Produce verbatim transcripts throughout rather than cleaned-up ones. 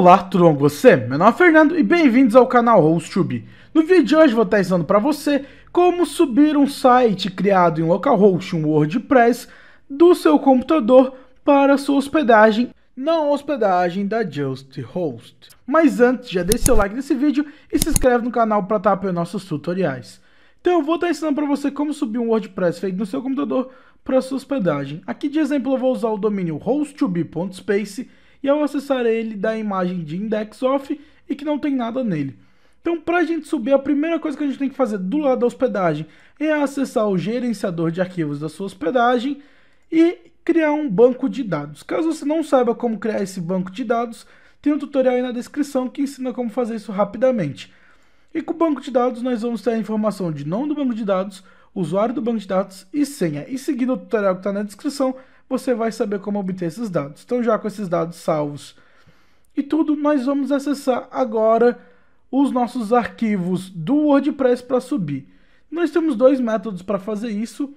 Olá, tudo bom com você? Meu nome é Fernando e bem-vindos ao canal host to b. No vídeo de hoje vou estar ensinando para você como subir um site criado em localhost, um WordPress, do seu computador para a sua hospedagem, não a hospedagem da Just Host. Mas antes, já deixa seu like nesse vídeo e se inscreve no canal para estar apoiando nossos tutoriais. Então eu vou estar ensinando para você como subir um WordPress feito no seu computador para a sua hospedagem. Aqui de exemplo eu vou usar o domínio host to b ponto space e ao acessar ele dá a imagem de index off e que não tem nada nele. Então, para a gente subir, a primeira coisa que a gente tem que fazer do lado da hospedagem é acessar o gerenciador de arquivos da sua hospedagem e criar um banco de dados. Caso você não saiba como criar esse banco de dados, tem um tutorial aí na descrição que ensina como fazer isso rapidamente. E com o banco de dados nós vamos ter a informação de nome do banco de dados, usuário do banco de dados e senha. E seguindo o tutorial que está na descrição, você vai saber como obter esses dados. Então, já com esses dados salvos e tudo, nós vamos acessar agora os nossos arquivos do WordPress para subir. Nós temos dois métodos para fazer isso.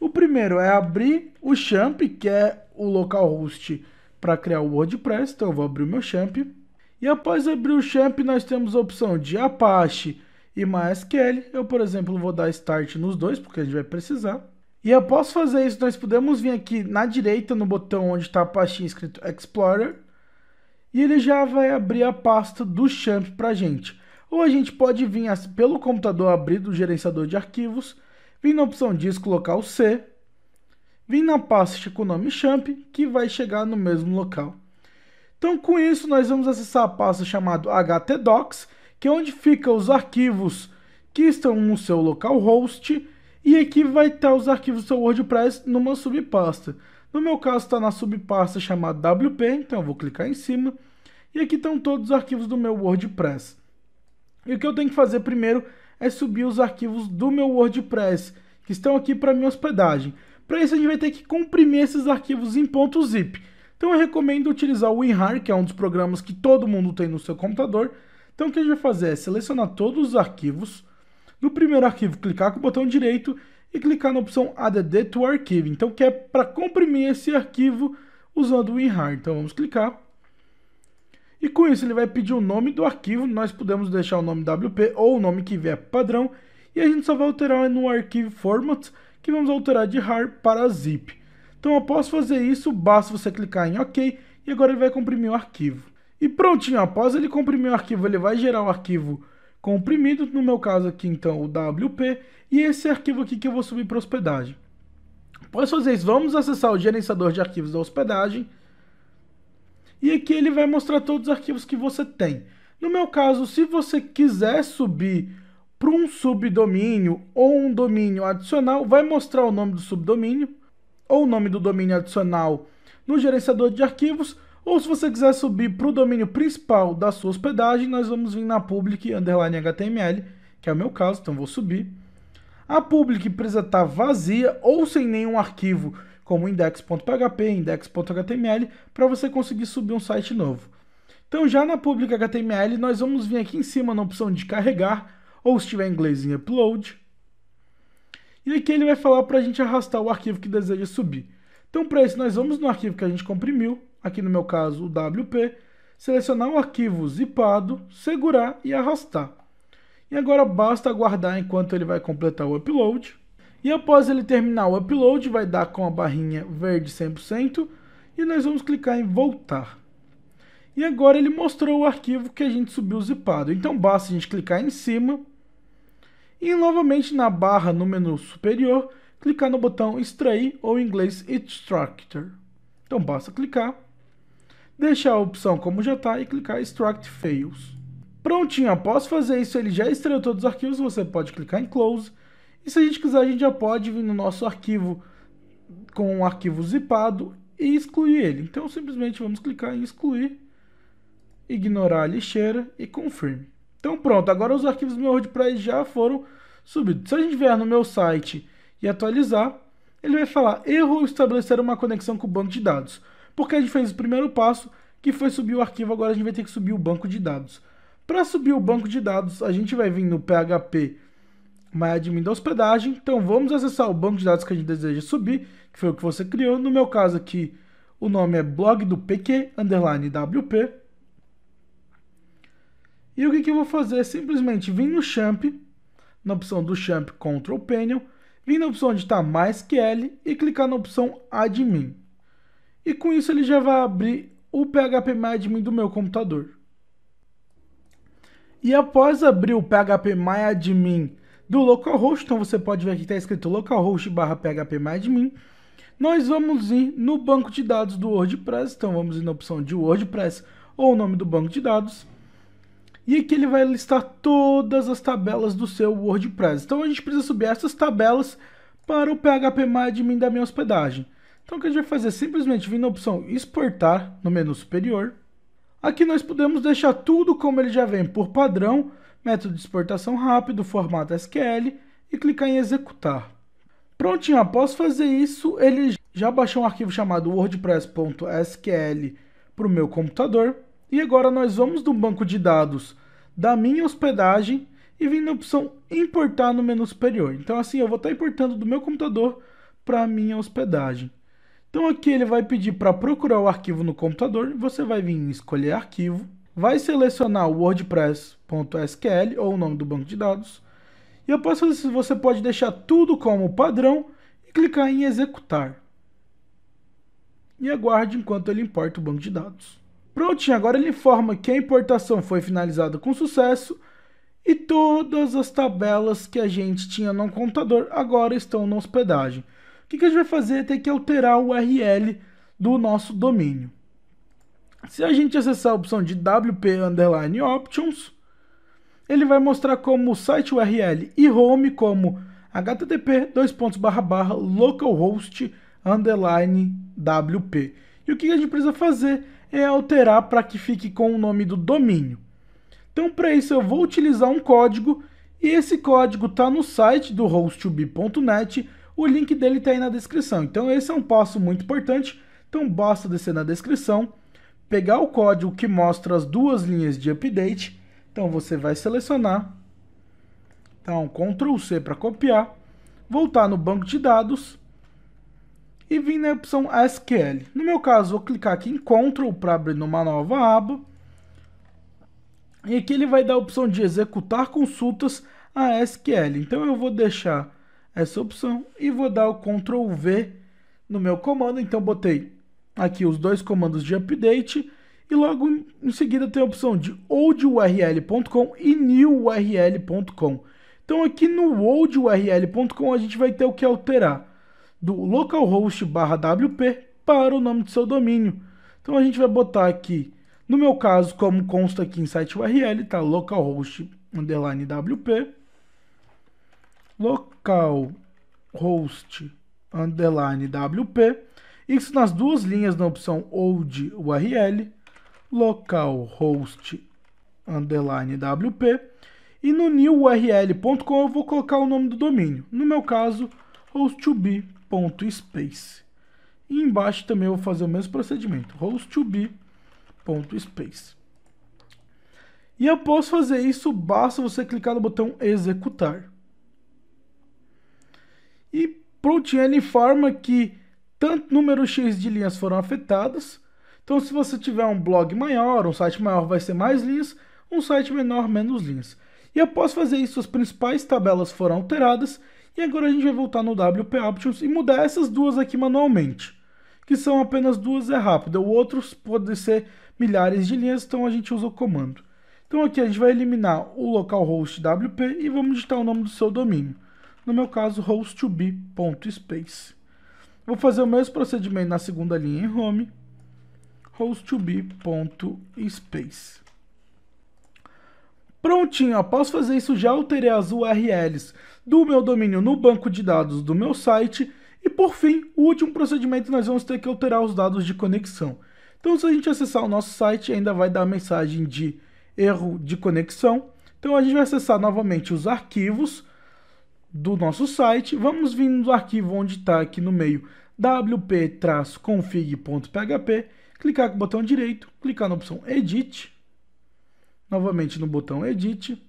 O primeiro é abrir o XAMPP, que é o localhost para criar o WordPress. Então, eu vou abrir o meu XAMPP. E após abrir o XAMPP, nós temos a opção de Apache e MySQL. Eu, por exemplo, vou dar Start nos dois, porque a gente vai precisar. E após fazer isso, nós podemos vir aqui na direita, no botão onde está a pastinha escrito Explorer, e ele já vai abrir a pasta do XAMPP para a gente. Ou a gente pode vir pelo computador, abrir do gerenciador de arquivos, vir na opção disco local C, vir na pasta com o nome XAMPP, que vai chegar no mesmo local. Então, com isso, nós vamos acessar a pasta chamada htdocs, que é onde ficam os arquivos que estão no seu localhost. E aqui vai estar os arquivos do seu WordPress numa subpasta. No meu caso está na subpasta chamada W P, então eu vou clicar em cima. E aqui estão todos os arquivos do meu WordPress. E o que eu tenho que fazer primeiro é subir os arquivos do meu WordPress, que estão aqui para minha hospedagem. Para isso a gente vai ter que comprimir esses arquivos em .zip. Então eu recomendo utilizar o WinRAR, que é um dos programas que todo mundo tem no seu computador. Então o que a gente vai fazer é selecionar todos os arquivos. No primeiro arquivo, clicar com o botão direito e clicar na opção Add to Archive. Então, que é para comprimir esse arquivo usando o WinRAR. Então, vamos clicar. E com isso, ele vai pedir o nome do arquivo. Nós podemos deixar o nome W P ou o nome que vier padrão. E a gente só vai alterar no arquivo Format, que vamos alterar de RAR para Zip. Então, após fazer isso, basta você clicar em OK. E agora ele vai comprimir o arquivo. E prontinho, após ele comprimir o arquivo, ele vai gerar o arquivo comprimido, no meu caso aqui então o W P, e esse arquivo aqui que eu vou subir para hospedagem. Após fazer isso, vamos acessar o gerenciador de arquivos da hospedagem, e aqui ele vai mostrar todos os arquivos que você tem. No meu caso, se você quiser subir para um subdomínio ou um domínio adicional, vai mostrar o nome do subdomínio ou o nome do domínio adicional no gerenciador de arquivos. Ou se você quiser subir para o domínio principal da sua hospedagem, nós vamos vir na public underline H T M L, que é o meu caso, então vou subir. A public precisa estar vazia ou sem nenhum arquivo, como index ponto p h p, index ponto h t m l, para você conseguir subir um site novo. Então já na public H T M L, nós vamos vir aqui em cima na opção de carregar, ou se tiver em inglês em upload. E aqui ele vai falar para a gente arrastar o arquivo que deseja subir. Então para isso nós vamos no arquivo que a gente comprimiu, aqui no meu caso o W P, selecionar o arquivo zipado, segurar e arrastar. E agora basta aguardar enquanto ele vai completar o upload. E após ele terminar o upload, vai dar com a barrinha verde cem por cento, e nós vamos clicar em voltar. E agora ele mostrou o arquivo que a gente subiu zipado, então basta a gente clicar em cima, e novamente na barra no menu superior, clicar no botão extrair, ou em inglês extractor. Então basta clicar, deixar a opção como já está e clicar Extract Files. Prontinho, após fazer isso ele já extraiu todos os arquivos, você pode clicar em Close. E se a gente quiser, a gente já pode vir no nosso arquivo com um arquivo zipado e excluir ele. Então simplesmente vamos clicar em Excluir, ignorar a lixeira e Confirm. Então pronto, agora os arquivos do meu WordPress já foram subidos. Se a gente vier no meu site e atualizar, ele vai falar erro estabelecer uma conexão com o banco de dados. Porque a gente fez o primeiro passo, que foi subir o arquivo, agora a gente vai ter que subir o banco de dados. Para subir o banco de dados, a gente vai vir no p h p my admin da hospedagem. Então vamos acessar o banco de dados que a gente deseja subir, que foi o que você criou. No meu caso aqui, o nome é blog do pq underline wp. E o que, que eu vou fazer? Simplesmente vim no XAMPP, na opção do XAMPP Control Panel, vim na opção onde está MySQL e clicar na opção Admin. E com isso ele já vai abrir o phpMyAdmin do meu computador. E após abrir o phpMyAdmin do localhost, então você pode ver que está escrito localhost barra phpMyAdmin, nós vamos ir no banco de dados do WordPress, então vamos ir na opção de WordPress ou o nome do banco de dados. E aqui ele vai listar todas as tabelas do seu WordPress. Então a gente precisa subir essas tabelas para o phpMyAdmin da minha hospedagem. Então o que a gente vai fazer? Simplesmente vir na opção exportar no menu superior. Aqui nós podemos deixar tudo como ele já vem por padrão, método de exportação rápido, formato S Q L e clicar em executar. Prontinho, após fazer isso, ele já baixou um arquivo chamado wordpress ponto S Q L para o meu computador. E agora nós vamos no banco de dados da minha hospedagem e vim na opção importar no menu superior. Então assim eu vou estar importando do meu computador para a minha hospedagem. Então aqui ele vai pedir para procurar o arquivo no computador, você vai vir em escolher arquivo, vai selecionar o wordpress ponto S Q L ou o nome do banco de dados, e após fazer isso você pode deixar tudo como padrão e clicar em executar. E aguarde enquanto ele importa o banco de dados. Prontinho, agora ele informa que a importação foi finalizada com sucesso e todas as tabelas que a gente tinha no computador agora estão na hospedagem. O que, que a gente vai fazer é ter que alterar o U R L do nosso domínio. Se a gente acessar a opção de W P underline options, ele vai mostrar como site U R L e home como H T T P dois pontos barra barra localhost underline W P. E o que, que a gente precisa fazer é alterar para que fique com o nome do domínio. Então para isso eu vou utilizar um código e esse código está no site do host two b ponto net. O link dele está aí na descrição, então esse é um passo muito importante, então basta descer na descrição, pegar o código que mostra as duas linhas de update, então você vai selecionar, então control C para copiar, voltar no banco de dados e vir na opção S Q L. No meu caso, vou clicar aqui em Control para abrir numa nova aba, e aqui ele vai dar a opção de executar consultas a S Q L, então eu vou deixar essa opção e vou dar o control V no meu comando, então botei aqui os dois comandos de update e logo em seguida tem a opção de old U R L ponto com e new U R L ponto com. Então aqui no old U R L ponto com a gente vai ter o que alterar do localhost barra W P para o nome do seu domínio. Então a gente vai botar aqui, no meu caso, como consta aqui em site U R L, tá localhost underline W P, localhost underline W P, isso nas duas linhas na opção old U R L, localhost underline W P, e no new U R L ponto com eu vou colocar o nome do domínio, no meu caso host two b ponto space, e embaixo também eu vou fazer o mesmo procedimento, host two b ponto space. E após fazer isso, basta você clicar no botão executar. E prontinho, ele informa que tanto número X de linhas foram afetadas. Então se você tiver um blog maior, um site maior vai ser mais linhas, um site menor menos linhas. E após fazer isso, as principais tabelas foram alteradas. E agora a gente vai voltar no W P options e mudar essas duas aqui manualmente. Que são apenas duas, é rápido, outros podem ser milhares de linhas, então a gente usa o comando. Então aqui a gente vai eliminar o localhost W P e vamos digitar o nome do seu domínio. No meu caso, host two b ponto space. Vou fazer o mesmo procedimento na segunda linha em home, host two b ponto space. Prontinho, após fazer isso, já alterei as U R Ls do meu domínio no banco de dados do meu site. E por fim, o último procedimento, nós vamos ter que alterar os dados de conexão. Então se a gente acessar o nosso site, ainda vai dar a mensagem de erro de conexão. Então a gente vai acessar novamente os arquivos do nosso site, vamos vir no arquivo onde está aqui no meio w p traço config ponto p h p, clicar com o botão direito, clicar na opção edit, novamente no botão edit,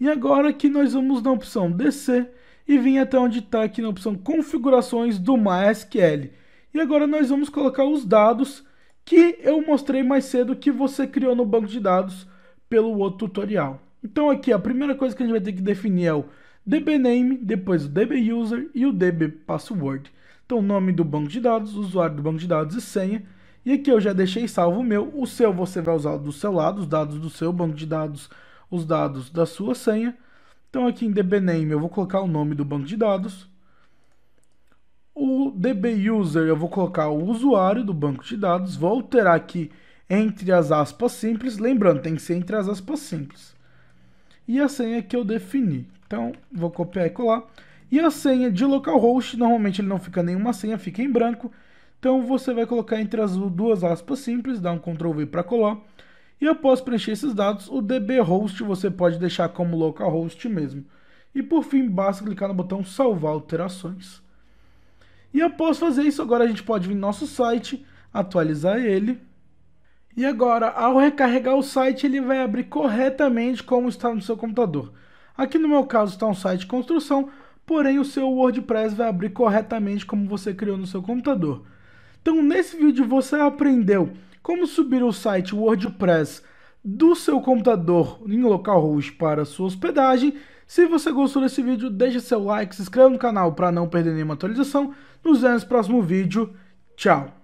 e agora aqui nós vamos na opção descer e vir até onde está aqui na opção configurações do MySQL, e agora nós vamos colocar os dados que eu mostrei mais cedo que você criou no banco de dados pelo outro tutorial. Então aqui a primeira coisa que a gente vai ter que definir é o dbName, depois o dbUser e o dbPassword. Então nome do banco de dados, usuário do banco de dados e senha. E aqui eu já deixei salvo o meu, o seu você vai usar do seu lado, os dados do seu banco de dados, os dados da sua senha. Então aqui em dbName eu vou colocar o nome do banco de dados. O dbUser eu vou colocar o usuário do banco de dados, vou alterar aqui entre as aspas simples, lembrando, tem que ser entre as aspas simples. E a senha que eu defini. Então vou copiar e colar. E a senha de localhost, normalmente ele não fica nenhuma senha, fica em branco. Então você vai colocar entre as duas aspas simples, dá um control V para colar. E após preencher esses dados, o dbHost você pode deixar como localhost mesmo. E por fim, basta clicar no botão salvar alterações. E após fazer isso, agora a gente pode vir no nosso site, atualizar ele. E agora, ao recarregar o site, ele vai abrir corretamente como está no seu computador. Aqui no meu caso está um site de construção, porém o seu WordPress vai abrir corretamente como você criou no seu computador. Então nesse vídeo você aprendeu como subir o site WordPress do seu computador em localhost para a sua hospedagem. Se você gostou desse vídeo, deixa seu like, se inscreva no canal para não perder nenhuma atualização. Nos vemos no próximo vídeo. Tchau!